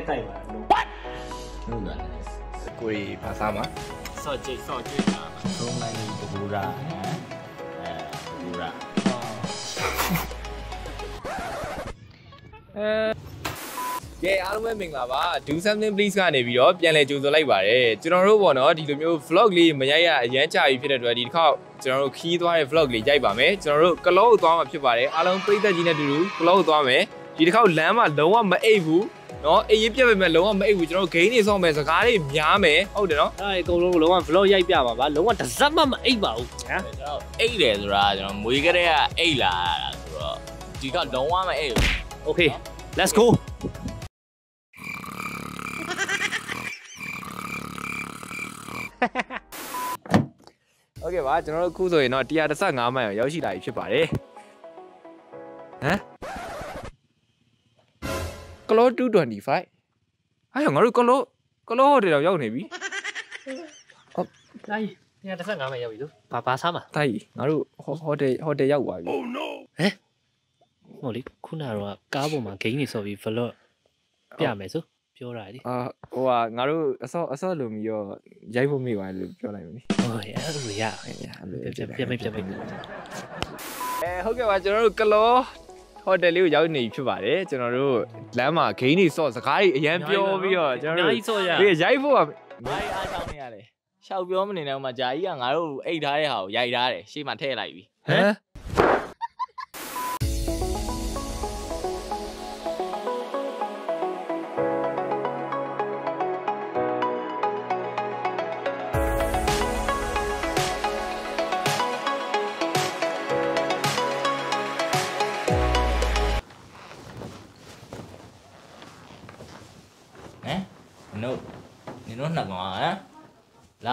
めたいわ。そうだね。すごいパサマ。そうじゃ。そんなにドブラね。ドブラ。အားလုံးပဲမင်္ဂလာပါ Do Something plz ကနေ ပြီး တော့ ပြန် လဲ ကြို ဆို လိုက် ပါတယ် ကျွန်တော် တို့ ပေါ့ နော် ဒီ လို မျိုး vlog လေး မ ရိုက် ရ အ ရန် ကြာ ပြီ ဖြစ် တဲ့ အတွက် ဒီ တစ် ခေါက် ကျွန်တော် တို့ ခီး သွား တဲ့ vlog လေး ရိုက် ပါ မယ် ကျွန်တော် တို့ ကလော့ ကို သွား မှာ ဖြစ် ပါတယ် အားလုံး ပရိသတ် ကြီး နဲ့ တူ တူ ကလော့ ကို သွား မယ် ဒီ တစ် ခေါက် လမ်း မှာ လုံးဝ မ အိပ် ဘူး နော် အိပ် ရေး ပြက် ပေ မဲ့ လုံးဝ မ အိပ် ဘူး ကျွန်တော် တို့ ဂိမ်း တွေ ဆော့ မယ် စကား တွေ များ မယ် ဟုတ် တယ် နော် အဲ့ အကုန် လုံး လုံးဝ vlog ရိုက် ပြ ပါ ပါ လုံးဝ တစ် စက် မှ မ အိပ် ပါ ဘူး ဟမ် အိပ် တယ် ဆိုတာ ကျွန်တော် မွေး ကလေး က အိပ် လာ တာ ဆို တော့ ဒီ တစ် ခေါက် လုံးဝ မ အိပ် ဘူး Okay Let's go Okay ပါ ကျွန်တော်တို့အခုဆိုရင်တော့135မိုင်ရောက်ရှိလာပြီဖြစ်ပါတယ်။ဟမ် Kilo 225 အားရငါတို့ Kilo ဟိုတွေတော့ရောက်နေပြီ။ဟုတ်။တိုင်း135မိုင်ရောက်ပြီလို့။ဘာစားမှာ။တိုင်းငါတို့ဟိုတယ်ရောက်သွားပြီ။ Oh no ဟမ်ဟိုလေခုနကတော့ကားပေါ်မှာဂိမ်းနေဆော့ပြီး vlog ပြမယ်ဆိုပြောတာလေအာဟိုကငါတို့အဆော့လုံပြီးတော့ရိုက်ဖို့မိပါတယ်လို့ပြောလိုက်မယ်ဟိုအဲ့ဒါလိုရပြတ်ဟုတ်ကဲ့ပါကျွန်တော်တို့ကလောဟိုတယ်လေးကိုရောက်နေဖြစ်ပါတယ်ကျွန်တော်တို့လမ်းမှာဂိမ်းနေဆော့စကားကြီးအရန်ပြောပြီးတော့ကျွန်တော်တို့ရိုက်ဖို့ပါဘာအားကြောင့်နေရလဲရှောက်ပြောမနေတော့မှဂျာကြီးကငါတို့အိတ်ထားတဲ့ဟာကိုရိုက်ထားတယ်ရှေ့မှာထည့်လိုက်ပြီဟမ်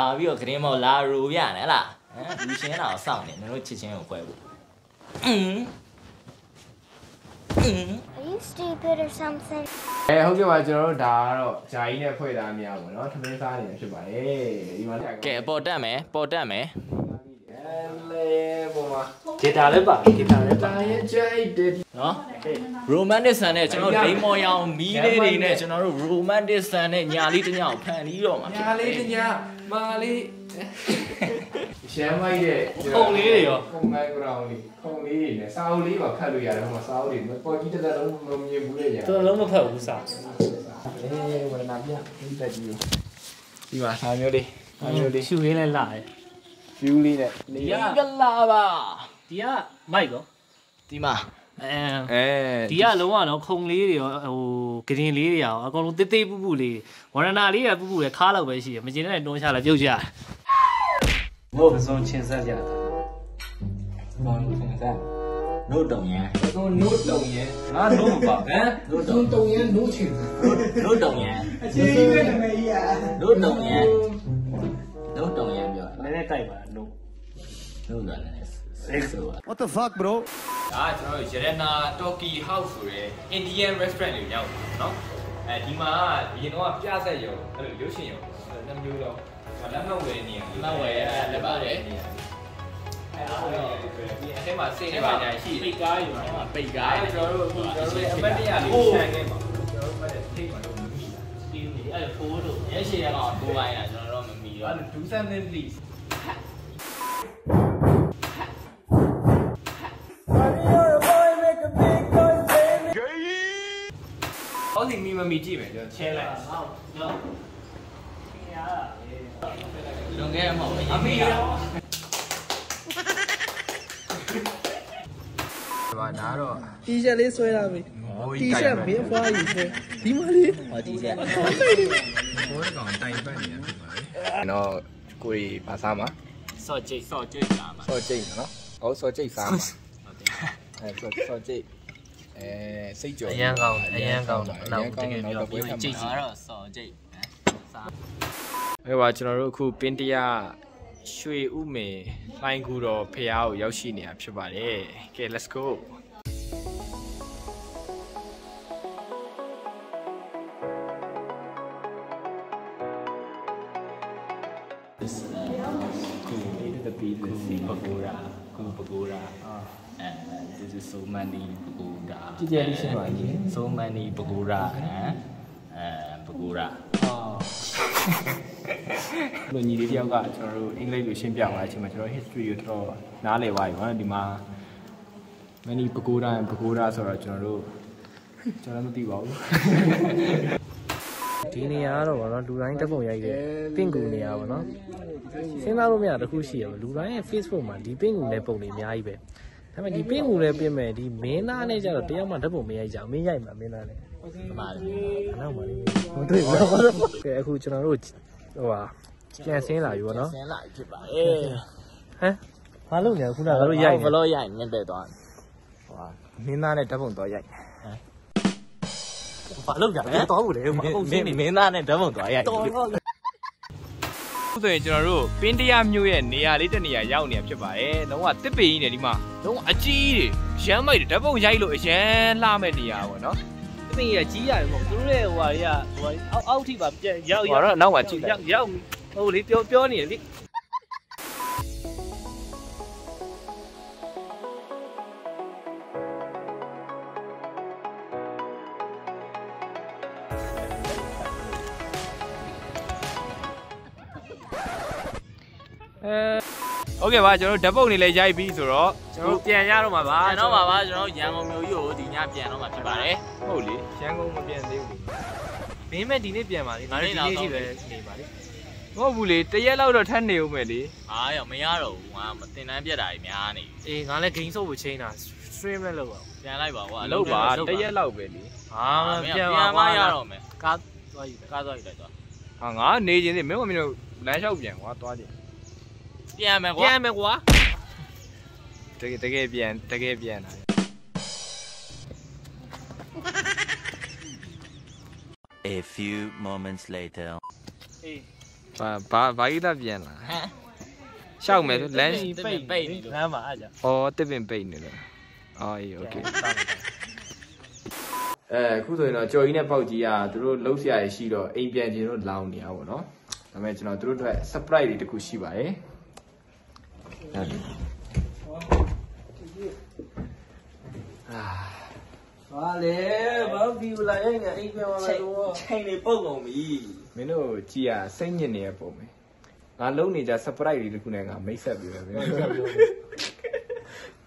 啊，比如肯定冇拉肉片的啦，嗯，以前那上的，那种七千有怪物。Are you stupid or something? ဟုတ်ကဲ့ပါကျွန်တော်တို့ဒါကတော့ဂျာကြီးနဲ့ဖွဲ့သားများပေါ့နော်ထမင်းစားနေဖြစ်ပါတယ်ဒီမှာကဲပေါ်တက်မယ်လေပေါ်မှာဒေတာလည်းပါရဲ့ဂျာကြီးဒေတာနော် romantic sun နဲ့ကျွန်တော်ဒိမော်ရောင်မီးလေးတွေနဲ့ကျွန်တော်တို့ romantic sun နဲ့ညာလေးတစ်ညောင်ဖန်ပြီးတော့မှာညာလေးတစ်ညမာလေးရှမ်းမိုက်ရဲ့ခုံလေးတွေရောခုံမိုက်ကောင်လေးခုံလေးနဲ့စာအုပ်လေးပါဖတ်လို့ရတယ်ဟိုမှာစာအုပ်တွေပေါ်ကြီးတစ်သက်လုံးမမြင်ဘူးလေညာတစ်သက်လုံးမဖတ်ဘူးစာဝရဏပြဒီတက်ကြီးဒီမှာစာမျိုးလေးရှူရင်းလဲလာတယ် view လေးနဲ့နေရကလာပါဒီကမိုက်ကောဒီမှာဒီကလုံးဝတော့ခုံလေးတွေရောဟိုဂရင်လေးတွေရောအကုန်လုံးသေးပူပူလေးဝရဏလေးတွေပူပူလေးခါလောက်ပဲရှိတယ်မကျင်တဲ့တွန်းချလာပြုတ်ကြငို့ပစုံချင်းဆက်ကြတာဘာလို့ချင်းဆက်နို့တုံရန်ငါနို့မပါဟမ်နို့တုံရန်နို့ချင်းနို့တုံရန်အချင်းကြီးပဲနာမည်ကြီးอ่ะနို့တုံရန်ပြောနည်းနည်းတိုက်ပါနို့ကလည်း What the fuck broဒါကျွန်တော်ရတနာ Toki House ဆိုတဲ့ Indian restaurant တွေရောက်တယ်เนาะအဲဒီမှာဒီရင်တော့ပြဆက်ရုံအဲ့လိုရုပ်ရှင်ရုံနှစ်မျိုးတော့လက်မှတ်ဝယ်နေတယ်လက်မှတ်ဝယ်ရလက်ပါတယ်အဲ့ဒါတော့ဒီအထဲမှာစိတ်နဲ့ပါညာရှိပိတ်ကားကျွန်တော်တို့အပတ်တရားလေးရှင်းခဲ့ပါကျွန်တော်တို့ပတ်တဲ့ထိတ်ပါတော့မမိတာစီးနေအဲ့ဖိုးတို့ရဲရှည်ရအောင်ကိုပိုင်းတာကျွန်တော်တို့မမိရော Do something pleaseမမီကြည့်မယ်ကျွန်တော် challenge ဟုတ်လုံးငယ်မှာအမေရောဘာနာတော့ T-shirt လေးဆွဲလာပြီ T-shirt မင်းဖွားယူဆွဲဒီမလေးဟော T-shirt ဘိုးကောင်တိုင်ပတ်နေတယ်ကျွန်တော်ကိုယ်ဘာစားမှာဆော့ကြိတ်နော်ဟုတ်ဆော့ကြိတ်စားမှာဟုတ်တယ်အဲဆော့ကြိတ်စိတ်ကြော်အရန်ကောင်းနောက်တကယ်ပြောပြီးကြိတ်ကြီးတော့စော်ကြိတ်စားဟဲ့ပါကျွန်တော်တို့အခုပင်တရားရွှေဥမေလိုင်းကူတော်ဖရားကိုရောက်ရှိနေတာဖြစ်ပါတယ်ကဲ let's go this cool the beat the pagoda and this is so many pagoda ကြည့်ကြရရှိပါကြီး so many pagoda 不够啦。哦。我你这点个，就是应该有些变化，起码就是 history 有多哪里话有啊？你妈，那你不够啦，所以就是那地方。ဒီနေရာကတော့ဗောနော်လူတိုင်းတက်ပုံရိုက်တယ်ပင့်ကူနေရာဗောနော်စဉ်းစားလို့မရတခုရှိရလူတိုင်းရဲ့ Facebook မှာဒီပင့်ကူနဲ့ပုံတွေအများကြီးပဲဒါပေမဲ့ဒီပင့်ကူနဲ့ပြင်မဲ့ဒီမင်းသားနဲ့ကျတော့တယောက်မှတက်ပုံမရိုက်ကြဘူးမင်းရိုက်မှာမင်းသားနဲ့အမှားတယ်အနောက်မှာလေးမတွေ့ဘူးကဲအခုကျွန်တော်တို့ဟိုဟာပြန်ဆင်းလာပြီဗောနော်ဆင်းလာပြီဖြစ်ပါအေးဟမ်ဘာလို့လဲခုနကတို့ရိုက်ဘလော့ရိုက်မြင်တဲ့သွားဟိုဟာမင်းသားနဲ့တက်ပုံတော့ရိုက်ဟမ်把路边的道路嘞，没拿那这么多呀。所以就是说，本地也没有耶，你啊，你这你啊，要你啊，去吧。哎，那我这边呢，你嘛，那我鸡的，先买的，这不家里先拉买的呀，我喏。这边也鸡呀，我都嘞，我呀，我奥体吧，要。我那我鸡的。要，哦，你标你你。 Okay 吧，就是这帮你来家一比，就是说变家了嘛吧，变了嘛吧，就是员工没有有，人家变了嘛，是吧？哎，好哩，员工没变对不对？没买地那变嘛哩，哪里哪里去嘞？你嘛哩？我不哩，这些老多摊牛没哩。哎呀，没呀喽，我们在那边大一面呢。哎，俺嘞跟手不亲呐，水没漏啊。变来吧，我漏吧，这些老白哩。啊，变嘛呀喽没？加多一点，加多一点多。啊，俺那阵子没我们就难少变，我多点。 变没过，这个变了。A few moments later， 把伊那变了。下午没来，背来嘛家。哦，这边背你了。哎 ，OK。哎，苦头呢，叫伊那包机啊，都楼下也是咯，一边就是老鸟哦喏。咱们就那都来 surprise 的故事吧，哎。 啊嘞，我比不来人家一边玩来多。真的不容易。没喏，姐啊，生意呢也不没。俺老呢家 surprise 的姑娘啊，没事不啦。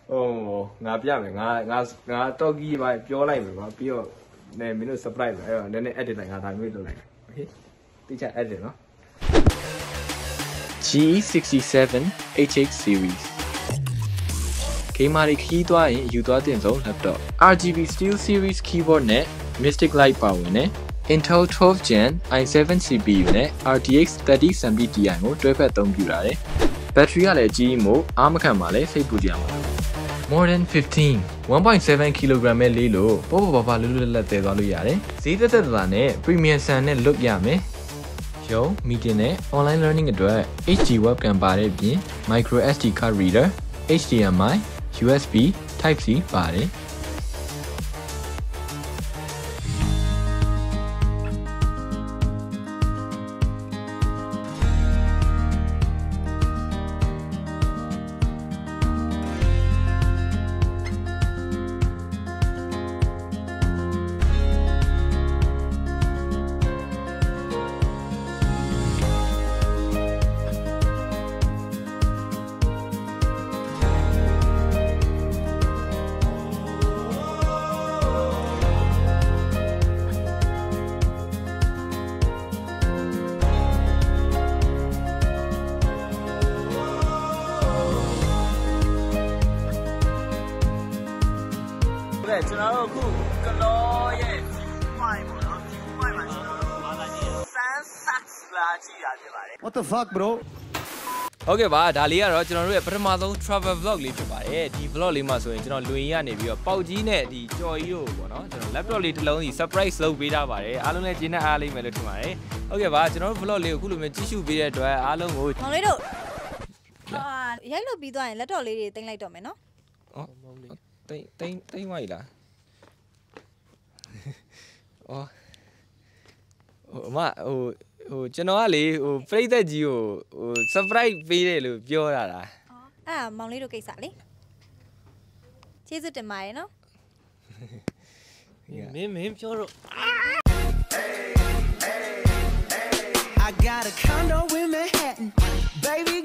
哦，俺别没，俺到几把表来没嘛，表那没喏 surprise 哎呦，那 edit 来俺他没得来。OK， 对家 edit 喏。 G67 HX series Kmari key doa in Yudoa Denzo laptop RGB Steel Series keyboard ne Mystic Light Power ne Intel 12th Gen i7 CPU ne RTX 3070 Ti mo တွဲဖက်သုံးပြတာတယ် Battery ကလည်းကြီးမို့အားမခံပါလဲစိတ်ပူကြမှာ Modern 15 1.7 kg နဲ့လေးလို့ပေါ့ပေါ့ပါပါလွတ်လွတ်လပ်သေးသွားလို့ရတယ်ဈေးသက်သက်သာနဲ့ Premium Sound နဲ့လွတ်ရမယ် Show, meeting ne, online learning adwa, HD webcam baare bhiin, micro SD card reader, HDMI, USB, Type-C baare. Jangan aku kalau ye main bola, main macam mana? Sangat lagi aja lah. What the fuck bro? Okay, bah, dah lihat lah. Jangan lupa pertama tu travel vlog lihat bah. Di vlog lima so, jangan lupa ni biar pauji ni di joyo, bono. Jangan laptop lihat lah, ni surprise vlog beda bah. Alun ni jangan alih melu tu mah. Okay, bah, jangan vlog lihat aku lu mencium beda tu. Alun oh. Mana itu? Ah, yang lu beda ni laptop lihat tengah itu mana? Oh. သိမ့်လာအော်အမဟိုကျွန်တော်ကလေဟိုပြိသက်ကြီးကိုဟို surprise ပေးတယ်လို့ပြောတာလားအဲ့မောင်လေးတို့ကိစ္စလေကျေးဇူးတင်ပါတယ်နော်မင်းပြောတော့ a condo in Manhattan, baby.